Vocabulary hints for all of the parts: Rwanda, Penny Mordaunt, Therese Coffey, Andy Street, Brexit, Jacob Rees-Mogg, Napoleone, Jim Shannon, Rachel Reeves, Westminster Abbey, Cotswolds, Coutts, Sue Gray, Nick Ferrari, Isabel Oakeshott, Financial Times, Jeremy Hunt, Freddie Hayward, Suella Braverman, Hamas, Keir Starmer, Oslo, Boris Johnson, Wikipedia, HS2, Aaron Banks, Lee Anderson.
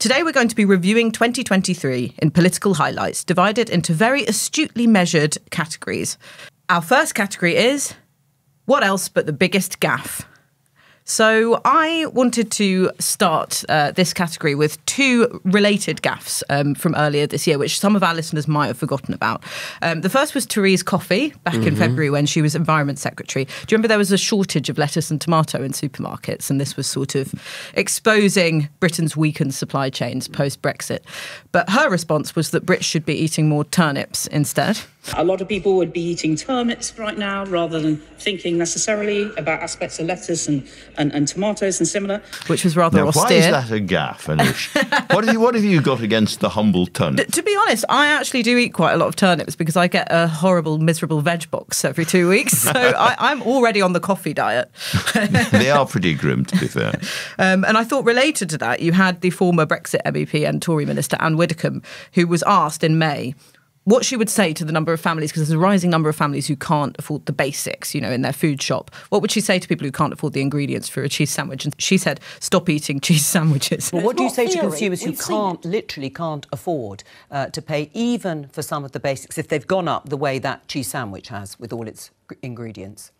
Today we're going to be reviewing 2023 in political highlights, divided into very astutely measured categories. Our first category is, what else but the biggest gaffe? So I wanted to start this category with two related gaffes from earlier this year, which some of our listeners might have forgotten about. The first was Therese Coffey back in February when she was Environment Secretary. Do you remember there was a shortage of lettuce and tomato in supermarkets, and this was sort of exposing Britain's weakened supply chains post-Brexit? But her response was that Brits should be eating more turnips instead. A lot of people would be eating turnips right now rather than thinking necessarily about aspects of lettuce and tomatoes and similar. Which was rather austere. Why is that a gaffe, Anish? What have you got against the humble turnip? To be honest, I actually do eat quite a lot of turnips because I get a horrible, miserable veg box every 2 weeks. So I'm already on the coffee diet. They are pretty grim, to be fair. And I thought related to that, you had the former Brexit MEP and Tory Minister, Anne Widdecombe, who was asked in May what she would say to the number of families, because there's a rising number of families who can't afford the basics, you know, in their food shop. What would she say to people who can't afford the ingredients for a cheese sandwich? And she said, stop eating cheese sandwiches. Well, what do you say to consumers who literally can't afford to pay even for some of the basics if they've gone up the way that cheese sandwich has with all its ingredients?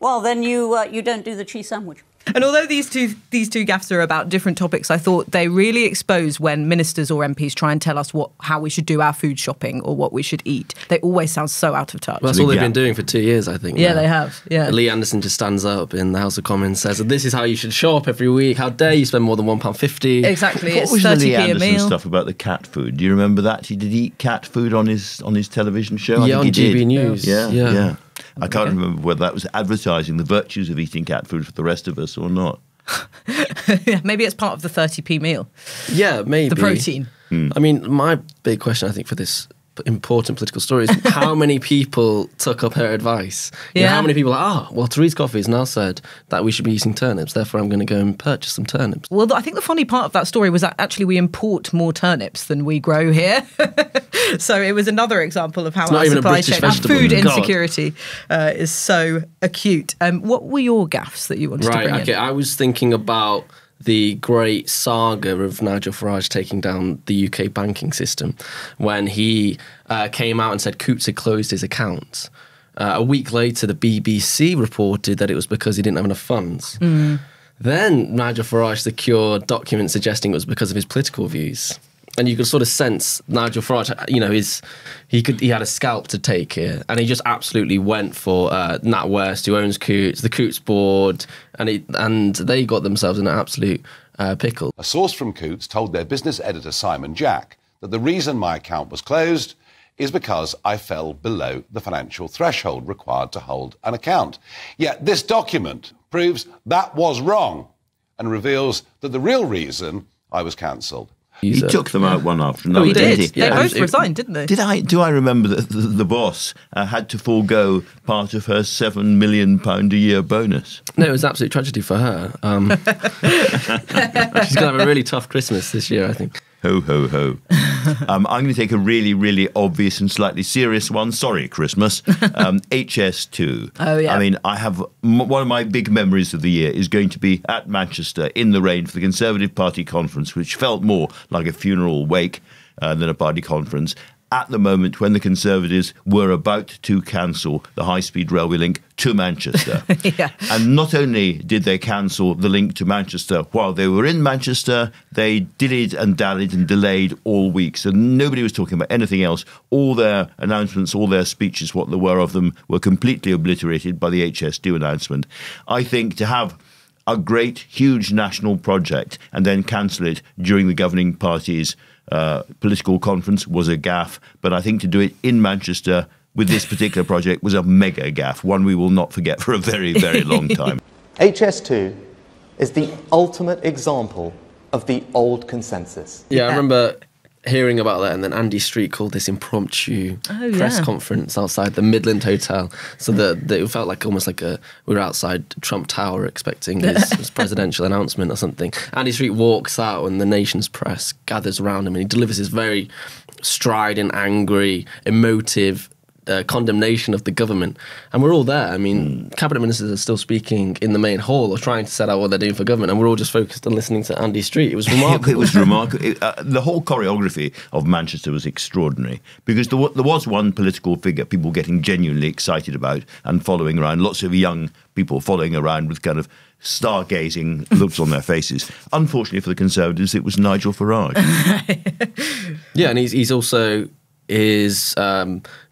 Well, then you don't do the cheese sandwich. And although these two gaffes are about different topics, I thought they really expose when ministers or MPs try and tell us how we should do our food shopping or what we should eat. They always sound so out of touch. Well, that's all they've been doing for 2 years, I think. Yeah, now. They have. Yeah. Lee Anderson just stands up in the House of Commons, says, "This is how you should shop every week. How dare you spend more than £1.50?" Exactly. What was the Lee Anderson stuff about the cat food? Do you remember that? He did eat cat food on his television show. Yeah, I think on GB News. Yeah. I can't remember whether that was advertising the virtues of eating cat food for the rest of us or not. Maybe it's part of the 30p meal. Yeah, maybe. The protein. I mean, my big question, I think, for this important political story is how many people took up her advice? Yeah. You know, how many people are like, well, Therese Coffey has now said that we should be eating turnips, therefore I'm going to go and purchase some turnips. Well, I think the funny part of that story was that actually we import more turnips than we grow here. So it was another example of how our supply chain, our food insecurity is so acute. What were your gaffes that you wanted to bring in? I was thinking about the great saga of Nigel Farage taking down the UK banking system when he came out and said Coutts had closed his accounts. A week later, the BBC reported that it was because he didn't have enough funds. Then Nigel Farage secured documents suggesting it was because of his political views. And you could sort of sense Nigel Farage, you know, he had a scalp to take here. And he just absolutely went for Nat West, who owns Coutts, the Coutts board, and they got themselves in an absolute pickle. A source from Coutts told their business editor, Simon Jack, that the reason my account was closed is because I fell below the financial threshold required to hold an account. Yet this document proves that was wrong and reveals that the real reason I was cancelled. He took them out one after another. Oh, he did. They both resigned, didn't they? Do I remember that the boss had to forego part of her £7 million a year bonus? No, it was an absolute tragedy for her. She's going to have a really tough Christmas this year, I think. Ho, ho, ho. I'm going to take a really, really obvious and slightly serious one. Sorry, Christmas. HS2. Oh, yeah. I mean, I have one of my big memories of the year is going to be at Manchester in the rain for the Conservative Party conference, which felt more like a funeral wake than a party conference, at the moment when the Conservatives were about to cancel the high-speed railway link to Manchester. And not only did they cancel the link to Manchester, while they were in Manchester, they dillied and dallied and delayed all week. So nobody was talking about anything else. All their announcements, all their speeches, what there were of them, were completely obliterated by the HS2 announcement. I think to have a great, huge national project and then cancel it during the governing party's political conference was a gaffe, but I think to do it in Manchester with this particular project was a mega gaffe, one we will not forget for a very, very long time. HS2 is the ultimate example of the old consensus. Yeah, I remember hearing about that, and then Andy Street called this impromptu press conference outside the Midland Hotel, so that it felt like almost like we were outside Trump Tower expecting his presidential announcement or something. Andy Street walks out and the nation's press gathers around him and he delivers his very strident, angry, emotive condemnation of the government. And we're all there. I mean, cabinet ministers are still speaking in the main hall or trying to set out what they're doing for government, and we're all just focused on listening to Andy Street. It was remarkable. It was remarkable. The whole choreography of Manchester was extraordinary, because there was one political figure people getting genuinely excited about and following around, lots of young people following around with kind of stargazing looks on their faces. Unfortunately for the Conservatives, it was Nigel Farage. Yeah, and he's also... his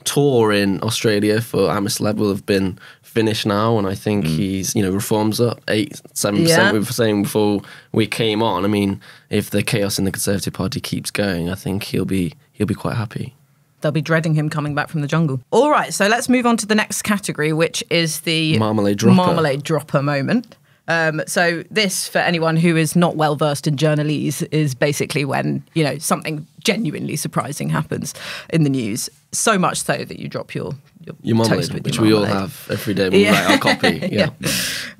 tour in Australia for Amos level have been finished now, and I think he's, you know, reforms up 8-7%. Yeah. We were saying before we came on. I mean, if the chaos in the Conservative Party keeps going, I think he'll be quite happy. They'll be dreading him coming back from the jungle. All right, so let's move on to the next category, which is the marmalade dropper moment. So this, for anyone who is not well versed in journalese, is basically when, you know, something genuinely surprising happens in the news. So much so that you drop your marmalade, toast with which your marmalade. We all have every day when we write our copy. Yeah.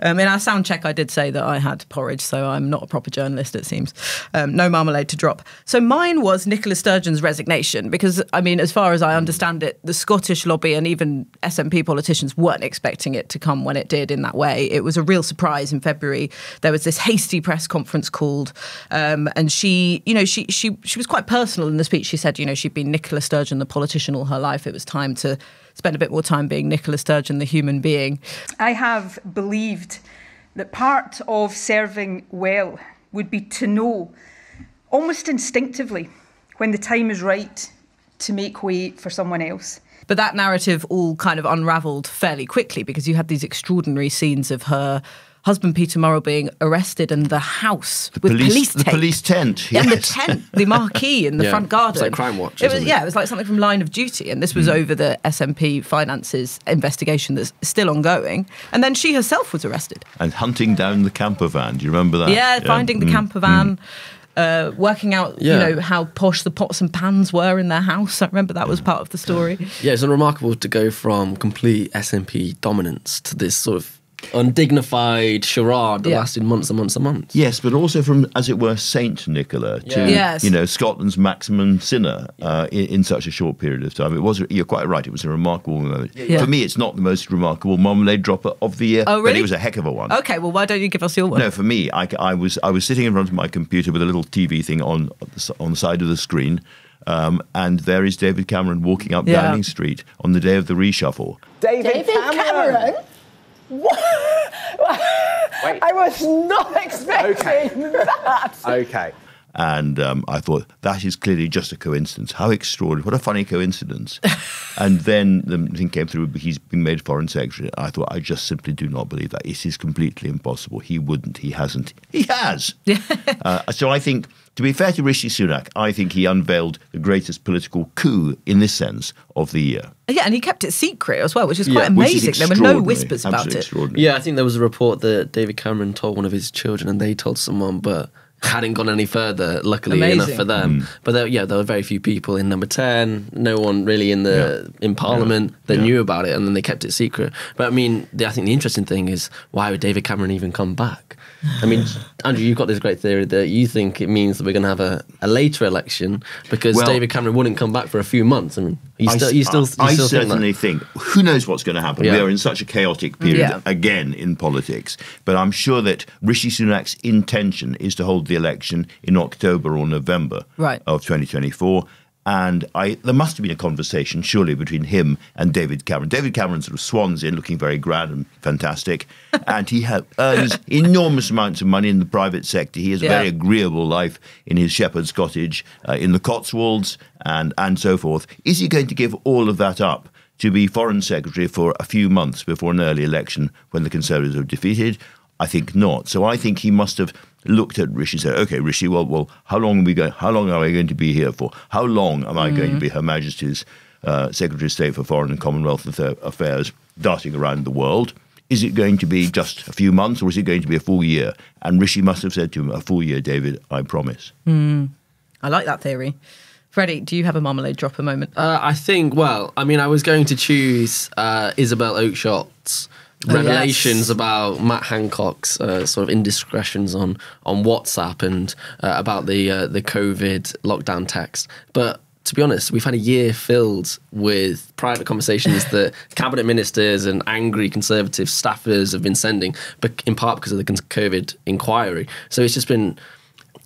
In our sound check, I did say that I had porridge, so I'm not a proper journalist, it seems. No marmalade to drop. So mine was Nicola Sturgeon's resignation, because, I mean, as far as I understand it, the Scottish lobby and even SNP politicians weren't expecting it to come when it did in that way. It was a real surprise in February. There was this hasty press conference called, and she, you know, she was quite personal in the speech. She said, you know, she'd been Nicola Sturgeon, the politician, all her life. It was time to spend a bit more time being Nicola Sturgeon, the human being. I have believed that part of serving well would be to know, almost instinctively, when the time is right to make way for someone else. But that narrative all kind of unravelled fairly quickly, because you had these extraordinary scenes of her husband Peter Morrow being arrested in the house with police tape. The police tent, yes. And the tent, the marquee in the front garden. It was like Crime Watch. It was like something from Line of Duty. And this was over the SNP finances investigation that's still ongoing. And then she herself was arrested. And hunting down the camper van. Do you remember that? Yeah, finding the camper van. Working out, you know, how posh the pots and pans were in their house. I remember that was part of the story. Yeah, it's unremarkable to go from complete SNP dominance to this sort of undignified charade that lasted months and months and months. Yes, but also from, as it were, Saint Nicola to, you know, Scotland's maximum sinner in such a short period of time. It was, you're quite right, it was a remarkable moment. Yeah. For me, it's not the most remarkable marmalade dropper of the year, but it was a heck of a one. Okay, well, why don't you give us your one? No, for me, I was sitting in front of my computer with a little TV thing on the side of the screen, and there is David Cameron walking up Downing Street on the day of the reshuffle. David Cameron? What? Wait. I was not expecting that. Okay. And I thought, that is clearly just a coincidence. How extraordinary. What a funny coincidence. And then the thing came through, he's been made Foreign Secretary. I thought, I just simply do not believe that. It is completely impossible. He wouldn't. He hasn't. He has. So I think, to be fair to Rishi Sunak, I think he unveiled the greatest political coup in this sense of the year. Yeah, and he kept it secret as well, which is quite amazing. There were no whispers about it. Yeah, I think there was a report that David Cameron told one of his children and they told someone, but hadn't gone any further, luckily enough for them. But there were very few people in Number 10, no one really in the in Parliament that knew about it, and then they kept it secret. But I mean, I think the interesting thing is, why would David Cameron even come back? I mean, Andrew, you've got this great theory that you think it means that we're going to have a later election because David Cameron wouldn't come back for a few months. I mean, I certainly think, who knows what's going to happen? We are in such a chaotic period again in politics. But I'm sure that Rishi Sunak's intention is to hold the election in October or November of 2024. And there must have been a conversation, surely, between him and David Cameron. David Cameron sort of swans in, looking very grand and fantastic. And he earns enormous amounts of money in the private sector. He has a very agreeable life in his shepherd's cottage, in the Cotswolds, and so forth. Is he going to give all of that up to be Foreign Secretary for a few months before an early election when the Conservatives are defeated? I think not. So I think he must have looked at Rishi and said, OK, Rishi, well, how long are I going to be here for? How long am I going to be Her Majesty's Secretary of State for Foreign and Commonwealth Affairs, darting around the world? Is it going to be just a few months, or is it going to be a full year? And Rishi must have said to him, a full year, David, I promise. I like that theory. Freddie, do you have a marmalade dropper moment? I think, I was going to choose Isabel Oakeshott's revelations about Matt Hancock's sort of indiscretions on WhatsApp and about the COVID lockdown text. But to be honest, we've had a year filled with private conversations that cabinet ministers and angry Conservative staffers have been sending, but in part because of the COVID inquiry. So it's just been,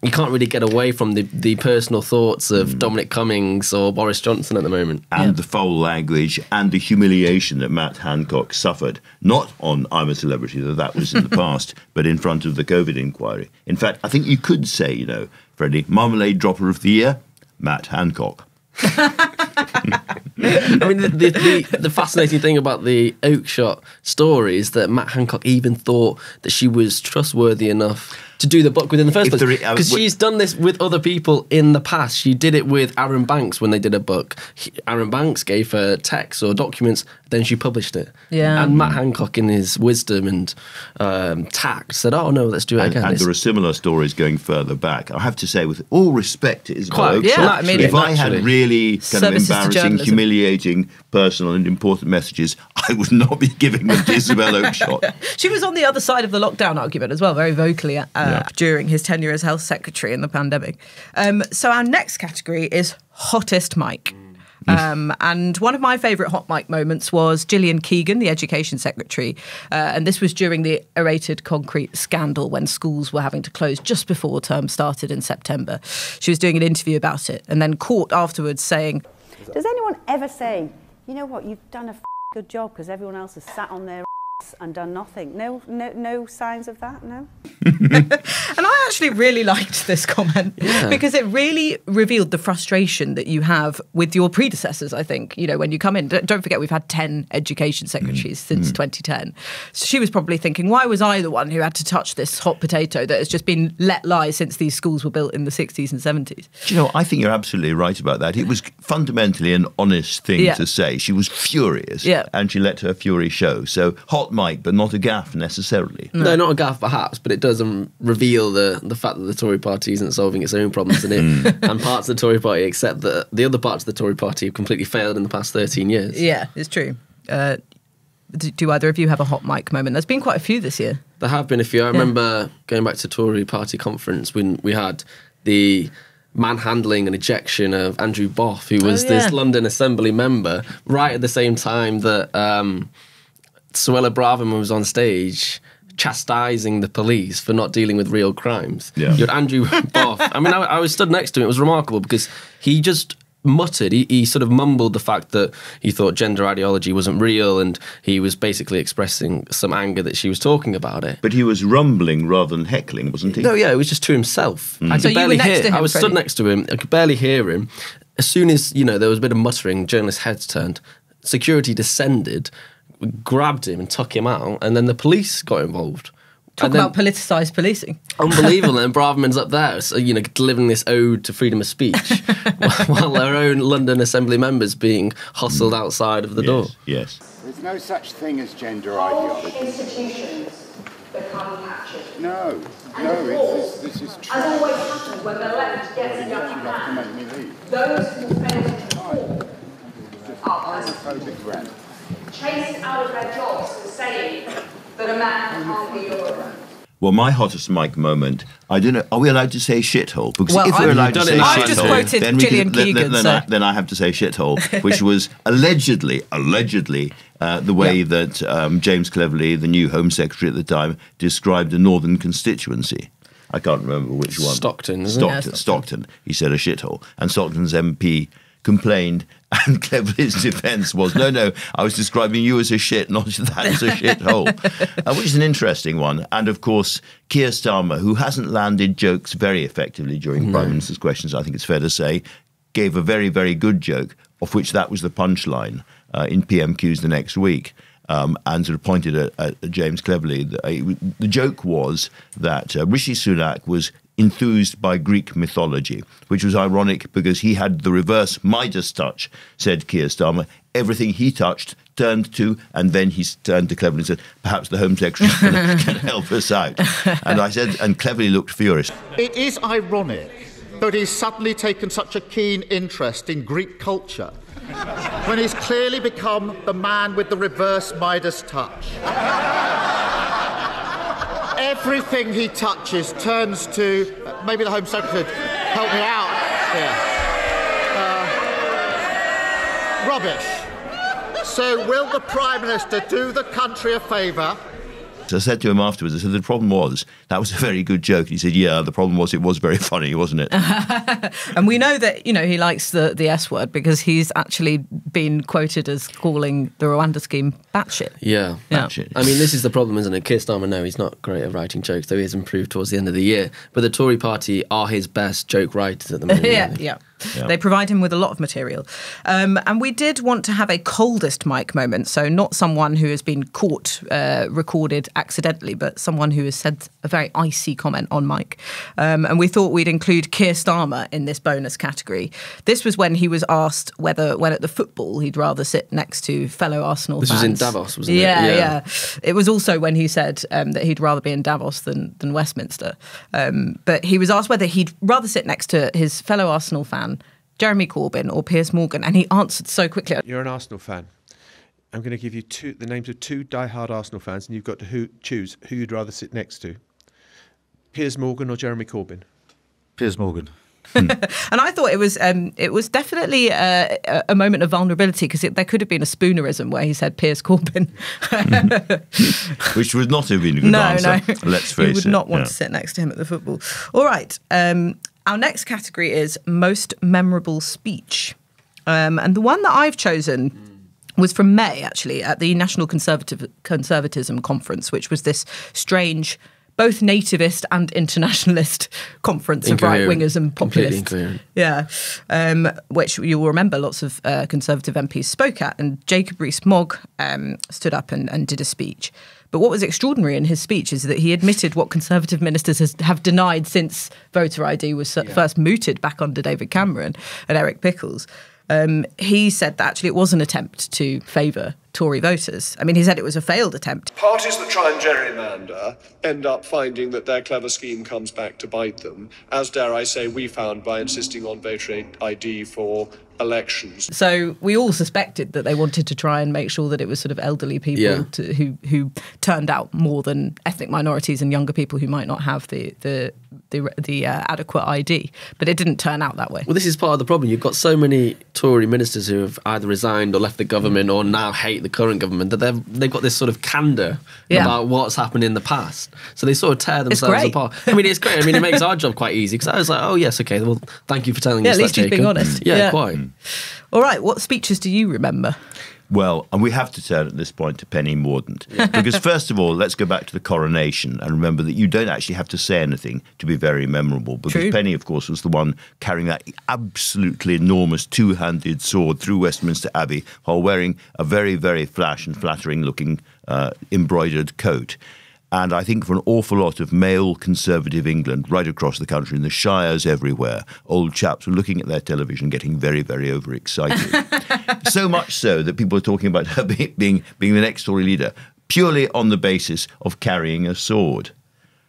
you can't really get away from the personal thoughts of Dominic Cummings or Boris Johnson at the moment. And the foul language and the humiliation that Matt Hancock suffered, not on I'm a Celebrity, though that was in the past, but in front of the COVID inquiry. In fact, I think you could say, you know, Freddie, Marmalade Dropper of the Year, Matt Hancock. I mean, the fascinating thing about the Oakeshott story is that Matt Hancock even thought that she was trustworthy enough to do the book within the first place. Because she's done this with other people in the past. She did it with Aaron Banks when they did a book. Aaron Banks gave her texts or documents, then she published it. Yeah. And Matt Hancock, in his wisdom and tact, said, oh, no, let's do it again. And there are similar stories going further back. I have to say, with all respect to Isabel Oakeshott, if I had really kind of embarrassing, humiliating, personal and important messages, I would not be giving them to Isabel Oakeshott. She was on the other side of the lockdown argument as well, very vocally, during his tenure as health secretary in the pandemic. So our next category is hottest mic. And one of my favourite hot mic moments was Gillian Keegan, the education secretary. And this was during the Aerated Concrete scandal when schools were having to close just before term started in September. She was doing an interview about it and then caught afterwards saying, does anyone ever say, you know what, you've done a good job because everyone else has sat on their and done nothing? No signs of that, no. And I actually really liked this comment because it really revealed the frustration that you have with your predecessors, I think, you know, when you come in. Don't forget, we've had 10 education secretaries since 2010. So she was probably thinking, why was I the one who had to touch this hot potato that has just been let lie since these schools were built in the 60s and 70s? Do you know, I think you're absolutely right about that. It was fundamentally an honest thing to say. She was furious and she let her fury show. So hot mic, but not a gaffe necessarily. No, not a gaffe perhaps, but it does reveal the fact that the Tory party isn't solving its own problems and parts of the Tory party accept that the other parts of the Tory party have completely failed in the past 13 years. Yeah, it's true. Do either of you have a hot mic moment? There's been quite a few this year. There have been a few. I remember going back to Tory party conference when we had the manhandling and ejection of Andrew Boff, who was this London Assembly member, right at the same time that Suella Braverman was on stage chastising the police for not dealing with real crimes. Yeah. You had Andrew Boff. I mean, I was stood next to him. It was remarkable because he just muttered. He sort of mumbled the fact that he thought gender ideology wasn't real and he was basically expressing some anger that she was talking about it. But he was rumbling rather than heckling, wasn't he? No, yeah, it was just to himself. I could barely hear him. I was stood next to him. I could barely hear him. As soon as, you know, there was a bit of muttering, journalists' heads turned, security descended, grabbed him and took him out, and then the police got involved. Talk about politicised policing. Unbelievable. And Braverman's up there, so, you know, delivering this ode to freedom of speech while their own London Assembly members being hustled outside of the door. Yes. There's no such thing as gender ideology. All institutions become captured. No, and this is true. As always happens when the left gets the upper hand, those who fail to perform are persecuted. Chased out of their jobs for saying that a man can't be your own. Well, my hottest mic moment, I don't know, are we allowed to say shithole? Because well, if we're allowed to say shithole, then, I have to say shithole, which was allegedly the way that James Cleverly, the new Home Secretary at the time, described a northern constituency. I can't remember which one. Stockton, isn't it? Stockton. He said a shithole. And Stockton's MP complained, and Cleverly's defence was, no, I was describing you as a shit, not that as a shithole, which is an interesting one. And, of course, Keir Starmer, who hasn't landed jokes very effectively during Prime Minister's questions, I think it's fair to say, gave a very, very good joke, of which that was the punchline in PMQs the next week, and sort of pointed at James Cleverly. The joke was that Rishi Sunak was enthused by Greek mythology, which was ironic because he had the reverse Midas touch, said Keir Starmer. Everything he touched turned to, and then he turned to Cleverly and said, perhaps the Home Secretary can help us out. And I said, and Cleverly looked furious. It is ironic that he's suddenly taken such a keen interest in Greek culture when he's clearly become the man with the reverse Midas touch. Everything he touches turns to... maybe the Home Secretary could help me out here. rubbish. So will the Prime Minister do the country a favour? I said to him afterwards, I said, the problem was, that was a very good joke. And he said, yeah, the problem was, it was very funny, wasn't it? And we know that, you know, he likes the S word because he's actually been quoted as calling the Rwanda scheme batshit. Yeah. Batshit. I mean, this is the problem, isn't it? Keir Starmer, no, he's not great at writing jokes, though he has improved towards the end of the year. But the Tory party are his best joke writers at the moment. Yeah. They provide him with a lot of material. And we did want to have a coldest mic moment, so not someone who has been caught, recorded accidentally, but someone who has said a very icy comment on mic. And we thought we'd include Keir Starmer in this bonus category. This was when he was asked whether, when at the football, he'd rather sit next to fellow Arsenal fans. This was in Davos, wasn't it? Yeah. It was also when he said that he'd rather be in Davos than Westminster. But he was asked whether he'd rather sit next to his fellow Arsenal fan, Jeremy Corbyn or Piers Morgan, and he answered so quickly. You're an Arsenal fan. I'm going to give you the names of two die-hard Arsenal fans, and you've got to choose who you'd rather sit next to. Piers Morgan or Jeremy Corbyn? Piers Morgan. And I thought it was definitely a moment of vulnerability, because there could have been a spoonerism where he said Piers Corbyn, which would not have been a good answer. No. Let's face it, you would not want to sit next to him at the football. All right. Our next category is most memorable speech. And the one that I've chosen was from May, actually, at the National Conservatism Conference, which was this strange, both nativist and internationalist conference of right-wingers and populists. Yeah, which you will remember lots of Conservative MPs spoke at. And Jacob Rees-Mogg stood up and did a speech. But what was extraordinary in his speech is that he admitted what Conservative ministers have denied since voter ID was first mooted back under David Cameron and Eric Pickles. He said that actually it was an attempt to favour Tory voters. I mean, he said it was a failed attempt. Parties that try and gerrymander end up finding that their clever scheme comes back to bite them, as, dare I say, we found by insisting on voter ID for elections. So we all suspected that they wanted to try and make sure that it was sort of elderly people who turned out more than ethnic minorities and younger people who might not have the adequate ID. But it didn't turn out that way. Well, this is part of the problem. You've got so many Tory ministers who have either resigned or left the government or now hate the current government that they've got this sort of candour about what's happened in the past. So they sort of tear themselves apart. I mean, it's great. I mean, it makes our job quite easy, because I was like, oh, yes, OK, well, thank you for telling us that, Jacob. At least he's being honest. Yeah, quite. All right, what speeches do you remember? Well, and we have to turn at this point to Penny Mordaunt. Because first of all, let's go back to the coronation and remember that you don't actually have to say anything to be very memorable. Because Penny, of course, was the one carrying that absolutely enormous two-handed sword through Westminster Abbey while wearing a very, very flash and flattering-looking embroidered coat. And I think for an awful lot of male conservative England, right across the country, in the shires everywhere, old chaps were looking at their television getting very, very overexcited. So much so that people are talking about her being the next Tory leader purely on the basis of carrying a sword.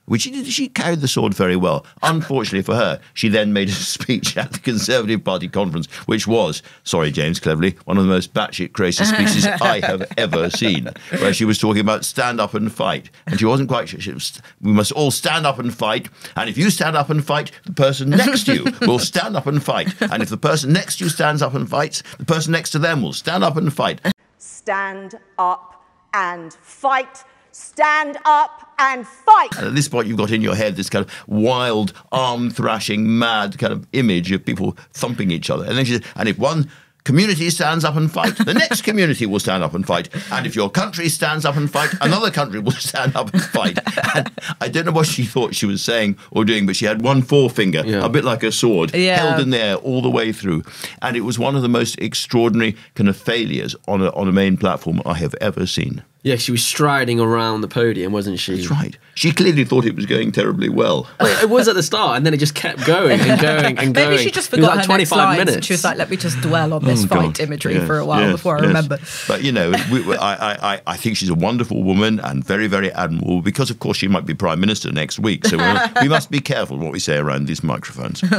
Which she carried the sword very well. Unfortunately for her, she then made a speech at the Conservative Party conference, which was, sorry, James Cleverly, one of the most batshit crazy speeches I have ever seen, where she was talking about stand up and fight. And she wasn't quite sure. She was, we must all stand up and fight. And if you stand up and fight, the person next to you will stand up and fight. And if the person next to you stands up and fights, the person next to them will stand up and fight. Stand up and fight. Stand up and fight. And at this point, you've got in your head this kind of wild, arm-thrashing, mad kind of image of people thumping each other. And then she said, and if one community stands up and fight, the next community will stand up and fight. And if your country stands up and fight, another country will stand up and fight. And I don't know what she thought she was saying or doing, but she had one forefinger, a bit like a sword, held in the air all the way through. And it was one of the most extraordinary kind of failures on a main platform I have ever seen. Yeah, she was striding around the podium, wasn't she? That's right. She clearly thought it was going terribly well. It was at the start, and then it just kept going and going and going. Maybe she just forgot like her 25 next minutes. And she was like, let me just dwell on this fight imagery for a while before I remember. But, you know, I think she's a wonderful woman and very, very admirable, because, of course, she might be Prime Minister next week. So we must be careful what we say around these microphones. You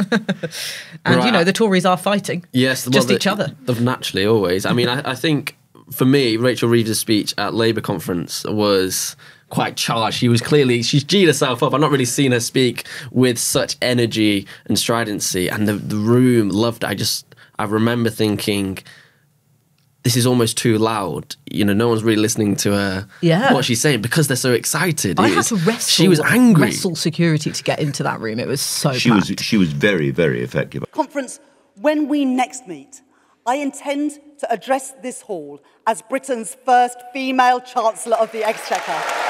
know, the Tories are fighting. Yes. Just each other. Naturally, always. I mean, I think... For me, Rachel Reeves' speech at Labour conference was quite charged. She was clearly, she's G'd herself up. I've not really seen her speak with such energy and stridency. And the room loved it. I remember thinking, this is almost too loud. You know, no one's really listening to her, what she's saying, because they're so excited. She was angry. Wrestle security to get into that room. It was so She was very, very effective. Conference, when we next meet, I intend to address this hall as Britain's first female Chancellor of the Exchequer.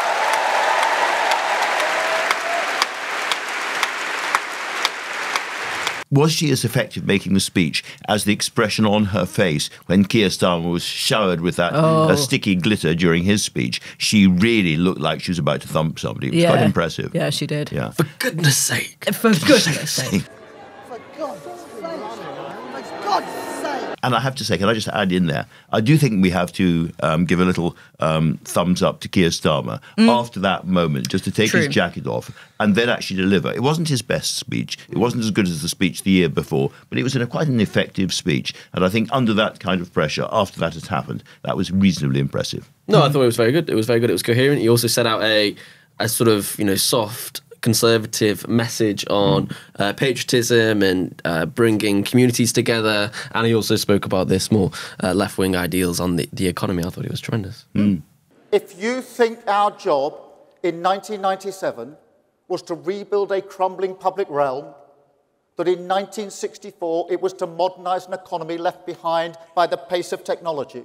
Was she as effective making the speech as the expression on her face when Keir Starmer was showered with that sticky glitter during his speech? She really looked like she was about to thump somebody. It was quite impressive. Yeah, she did. Yeah. For goodness sake. For goodness sake. For God's sake. For God's sake. And I have to say, can I just add in there, I do think we have to give a little thumbs up to Keir Starmer after that moment, just to take his jacket off and then actually deliver. It wasn't his best speech. It wasn't as good as the speech the year before, but it was quite an effective speech. And I think under that kind of pressure, after that has happened, that was reasonably impressive. No, I thought it was very good. It was very good. It was coherent. He also set out a sort of, you know, soft Conservative message on patriotism and bringing communities together. And he also spoke about this more left-wing ideals on the economy. I thought it was tremendous. If you think our job in 1997 was to rebuild a crumbling public realm, that in 1964 it was to modernise an economy left behind by the pace of technology,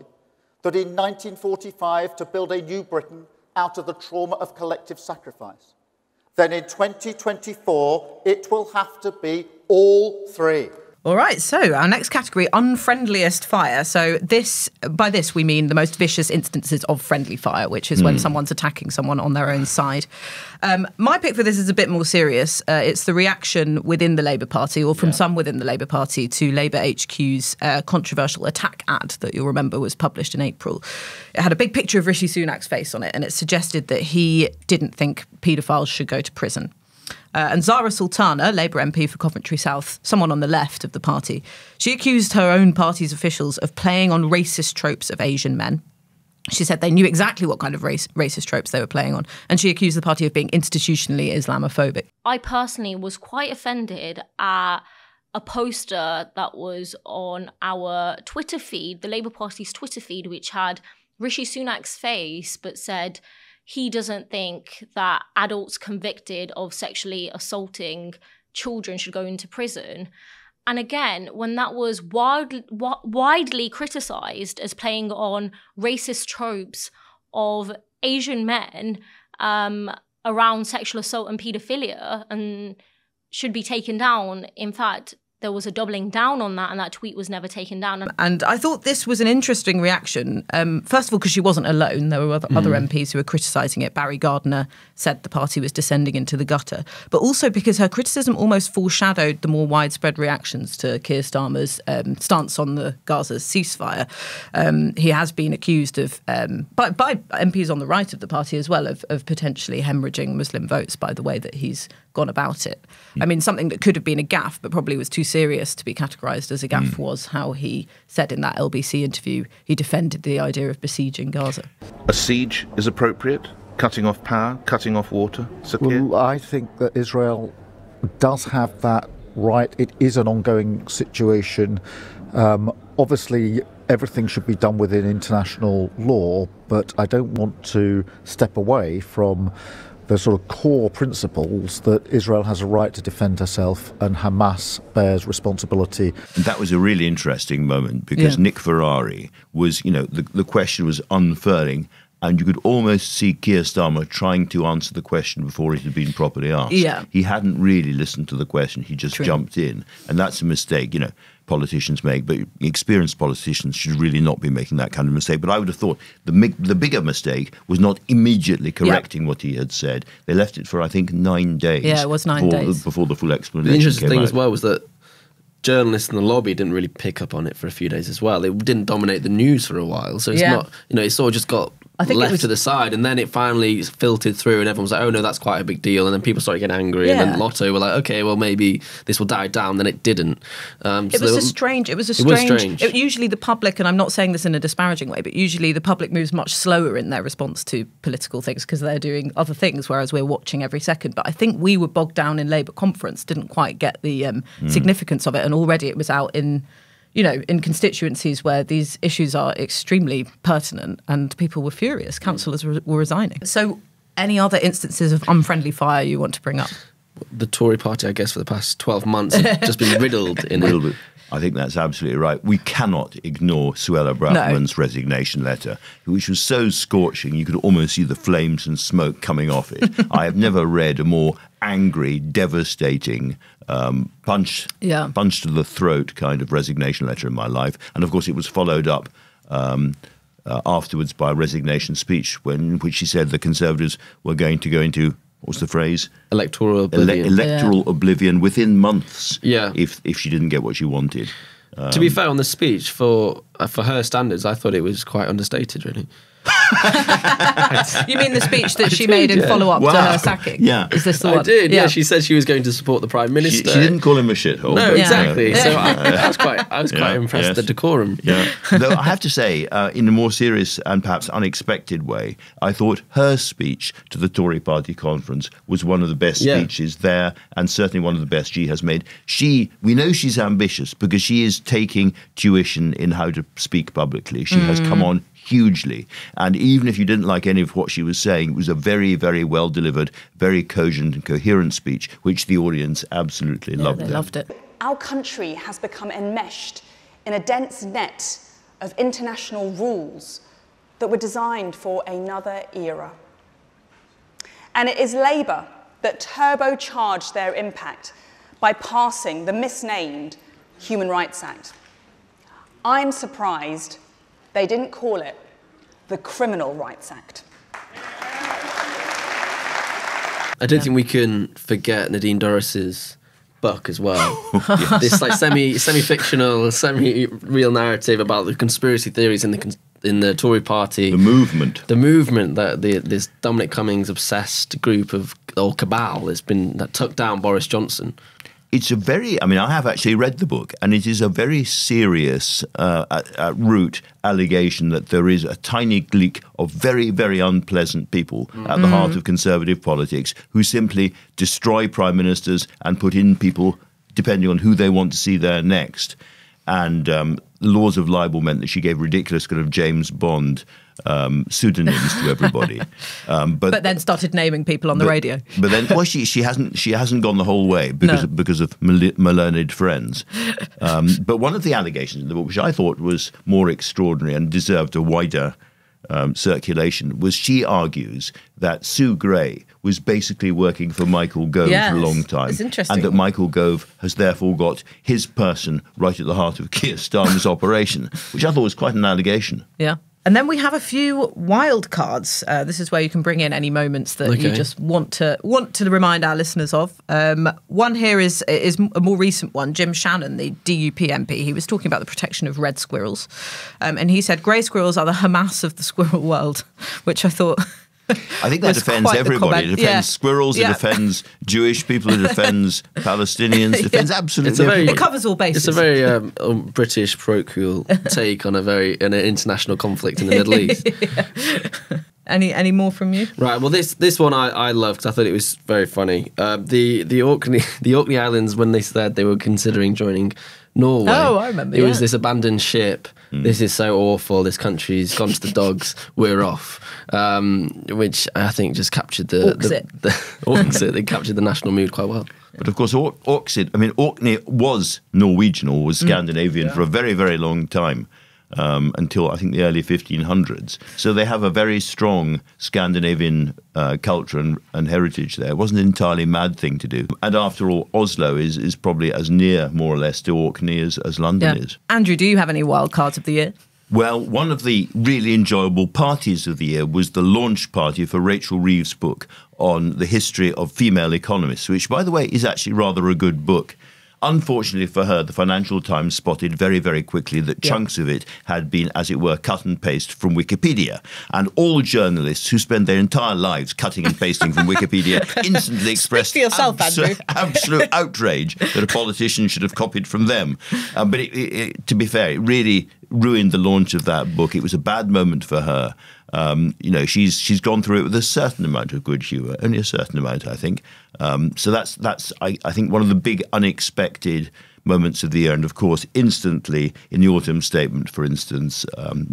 that in 1945 to build a new Britain out of the trauma of collective sacrifice, then in 2024, it will have to be all three. All right, so our next category, unfriendliest fire. So this, by this we mean the most vicious instances of friendly fire, which is when someone's attacking someone on their own side. My pick for this is a bit more serious. It's the reaction within the Labour Party, or from some within the Labour Party, to Labour HQ's controversial attack ad that you'll remember was published in April. It had a big picture of Rishi Sunak's face on it, and it suggested that he didn't think paedophiles should go to prison. And Zara Sultana, Labour MP for Coventry South, someone on the left of the party, she accused her own party's officials of playing on racist tropes of Asian men. She said they knew exactly what kind of racist tropes they were playing on, and she accused the party of being institutionally Islamophobic. I personally was quite offended at a poster that was on our Twitter feed, the Labour Party's Twitter feed, which had Rishi Sunak's face but said he doesn't think that adults convicted of sexually assaulting children should go into prison. And again, when that was widely criticised as playing on racist tropes of Asian men around sexual assault and paedophilia and should be taken down, in fact, there was a doubling down on that, and that tweet was never taken down. And I thought this was an interesting reaction. First of all, because she wasn't alone. There were other MPs who were criticising it. Barry Gardner said the party was descending into the gutter. But also because her criticism almost foreshadowed the more widespread reactions to Keir Starmer's stance on the Gaza ceasefire. He has been accused of, by MPs on the right of the party as well, of potentially hemorrhaging Muslim votes by the way that he's gone about it. I mean, something that could have been a gaffe, but probably was too serious to be categorised as a gaffe, was how he said in that LBC interview he defended the idea of besieging Gaza. A siege is appropriate, cutting off power, cutting off water. Well, I think that Israel does have that right. It is an ongoing situation. Obviously, everything should be done within international law, but I don't want to step away from the sort of core principles that Israel has a right to defend herself and Hamas bears responsibility. And that was a really interesting moment because Nick Ferrari was, you know, the question was unfurling and you could almost see Keir Starmer trying to answer the question before it had been properly asked. Yeah. He hadn't really listened to the question, he just jumped in. And that's a mistake, you know, politicians make, but experienced politicians should really not be making that kind of mistake. But I would have thought the bigger mistake was not immediately correcting what he had said. They left it for, I think, 9 days. Yeah, it was 9 days. Before the full explanation. The interesting thing as well was that journalists in the lobby didn't really pick up on it for a few days as well. It didn't dominate the news for a while. So it's not, you know, it sort of just got left to the side, and then it finally filtered through and everyone was like, oh no, that's quite a big deal, and then people started getting angry and then Lotto were like, okay, well maybe this will die down, then it didn't. It was strange. Usually the public, and I'm not saying this in a disparaging way, but usually the public moves much slower in their response to political things because they're doing other things, whereas we're watching every second. But I think we were bogged down in Labour conference, didn't quite get the significance of it, and already it was out in you know, in constituencies where these issues are extremely pertinent, and people were furious. Councillors were resigning. So any other instances of unfriendly fire you want to bring up? The Tory party, I guess, for the past 12 months has just been riddled in it. I think that's absolutely right. We cannot ignore Suella Braverman's resignation letter, which was so scorching you could almost see the flames and smoke coming off it. I have never read a more angry, devastating, punch to the throat kind of resignation letter in my life. And of course, it was followed up afterwards by a resignation speech in which she said the Conservatives were going to go into, what's the phrase? Electoral oblivion. Electoral oblivion within months. Yeah. If she didn't get what she wanted. To be fair, on the speech, for her standards, I thought it was quite understated, really. You mean the speech that she made in follow-up to her sacking? Yeah. Is this the one? I did, yeah. She said she was going to support the Prime Minister. She didn't call him a shithole. No, exactly. So I was quite impressed at the decorum. Yeah. Though I have to say, in a more serious and perhaps unexpected way, I thought her speech to the Tory party conference was one of the best speeches there, and certainly one of the best she has made. We know she's ambitious because she is taking tuition in how to speak publicly. She has come on hugely. And even if you didn't like any of what she was saying, it was a very, very well delivered, very cogent and coherent speech, which the audience absolutely loved. They loved it. Our country has become enmeshed in a dense net of international rules that were designed for another era. And it is Labour that turbocharged their impact by passing the misnamed Human Rights Act. I'm surprised they didn't call it the Criminal Rights Act. I don't think we can forget Nadine Doras's book as well. This like semi-fictional, semi-real narrative about the conspiracy theories in the Tory party. The movement that this Dominic Cummings obsessed group of cabal that took down Boris Johnson. It's a very, I mean, I have actually read the book, and it is a very serious at root allegation that there is a tiny clique of very, very unpleasant people at the heart of Conservative politics who simply destroy prime ministers and put in people depending on who they want to see there next. And laws of libel meant that she gave ridiculous kind of James Bond pseudonyms to everybody, but then started naming people on the radio. But then, well, she hasn't gone the whole way because of malevolent friends. But one of the allegations in the book, which I thought was more extraordinary and deserved a wider circulation, was she argues that Sue Gray was basically working for Michael Gove for a long time. It's interesting. And that Michael Gove has therefore got his person right at the heart of Keir Starmer's operation, which I thought was quite an allegation. Yeah. And then we have a few wild cards. This is where you can bring in any moments that you just want to remind our listeners of. One here is a more recent one. Jim Shannon, the DUP MP, he was talking about the protection of red squirrels, and he said grey squirrels are the Hamas of the squirrel world, which I thought. I think that defends everybody. It defends squirrels, it defends Jewish people, it defends Palestinians, it defends absolutely everybody. It covers all bases. It's a very British parochial take on an international conflict in the Middle East. Any more from you? Right, well this one I loved because I thought it was very funny. The Orkney Islands, when they said they were considering joining Norway. Oh, I remember. It was this abandoned ship. This is so awful. This country's gone to the dogs. We're off. Which I think just captured They captured the national mood quite well. But of course, Orkney was Norwegian or was Scandinavian for a very, very long time. Until I think the early 1500s. So they have a very strong Scandinavian culture and heritage there. It wasn't an entirely mad thing to do. And after all, Oslo is probably as near, more or less, to Orkney as London is. Andrew, do you have any wild cards of the year? Well, one of the really enjoyable parties of the year was the launch party for Rachel Reeves' book on the history of female economists, which, by the way, is actually rather a good book. Unfortunately for her, the Financial Times spotted very, very quickly that chunks of it had been, as it were, cut and paste from Wikipedia. And all journalists who spend their entire lives cutting and pasting from Wikipedia instantly expressed absolute outrage that a politician should have copied from them. But to be fair, it really ruined the launch of that book. It was a bad moment for her. You know, she's gone through it with a certain amount of good humour, only a certain amount, I think. So that's I think one of the big unexpected moments of the year. And of course, instantly in the autumn statement, for instance,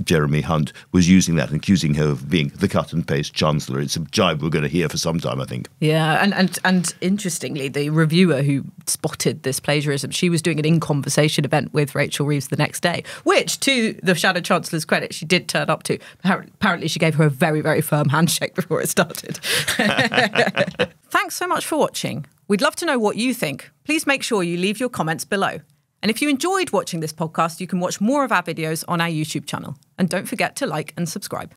Jeremy Hunt was using that and accusing her of being the cut and paste chancellor. It's a jibe we're going to hear for some time, I think. Yeah, and interestingly, the reviewer who spotted this plagiarism, she was doing an in-conversation event with Rachel Reeves the next day, which, to the Shadow Chancellor's credit, she did turn up to. Apparently she gave her a very, very firm handshake before it started. Thanks so much for watching. We'd love to know what you think. Please make sure you leave your comments below. And if you enjoyed watching this podcast, you can watch more of our videos on our YouTube channel. And don't forget to like and subscribe.